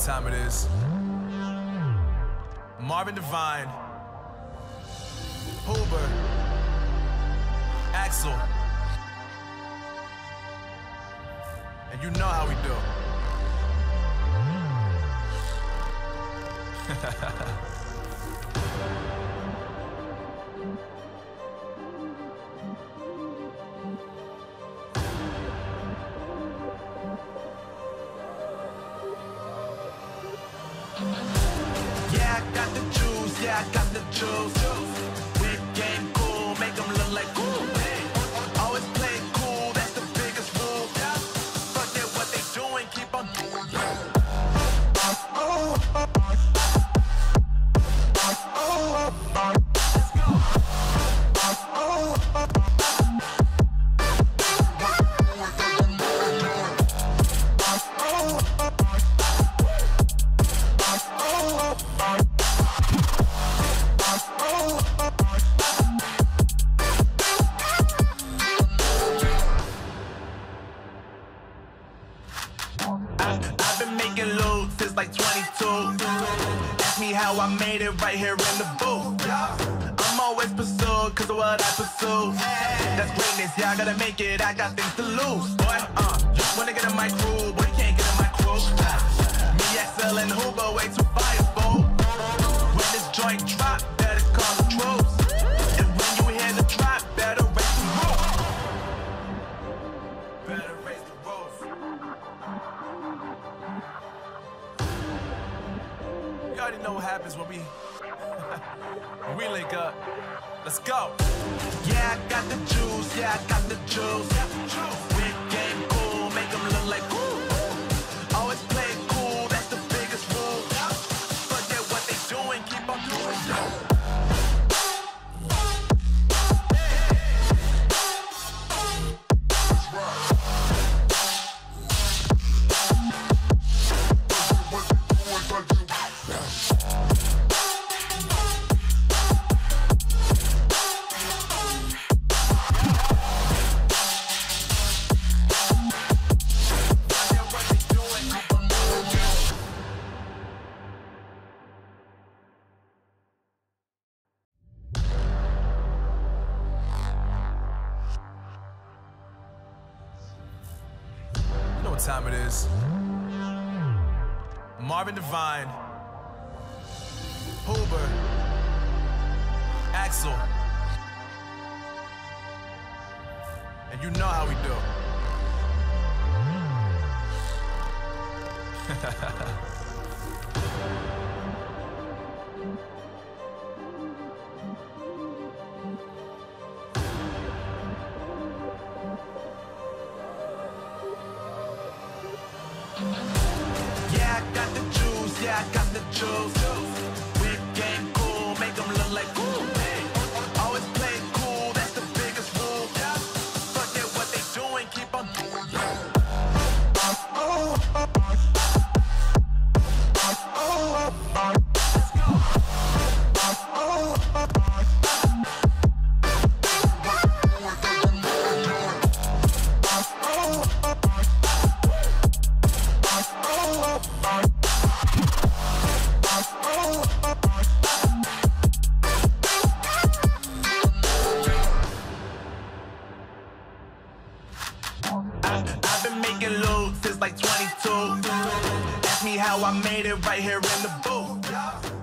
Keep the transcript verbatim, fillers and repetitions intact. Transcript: what time it is. Marvin Devine, Uber, X L, and you know how we do. Yeah, I got the juice, yeah, I got the juice. Big game cool, make them look like cool. Always play cool, that's the biggest rule. Fuck that what they doing, keep on doing. I've been making loot since like twenty-two. Ask me how I made it right here in the booth. I'm always pursued cause of what I pursue. That's greatness, yeah, I gotta make it, I got things to lose. Boy, uh, you wanna get in my crew, boy, you can't get in my crew. Me, X L, and Uber way too fireball. When this joint drop, better call the troops. And when you hear the drop, better raise the roof. Better raise the roof. You already know what happens when we when we link up. Let's go. Yeah, I got the juice. Yeah, I got the juice. Big game cool, make them look like cool. Always play cool, that's the biggest rule. Forget what they doing, keep on doing. Time it is. Marvin Devine, Uber, X L, and you know how we do. Yeah, I got the juice, yeah, I got the juice. Big game cool, make them look like cool. Always play cool, that's the biggest rule. Fuck that what they doing, keep on doing. I've been making loot since like twenty-two. Ask me how I made it right here in the booth.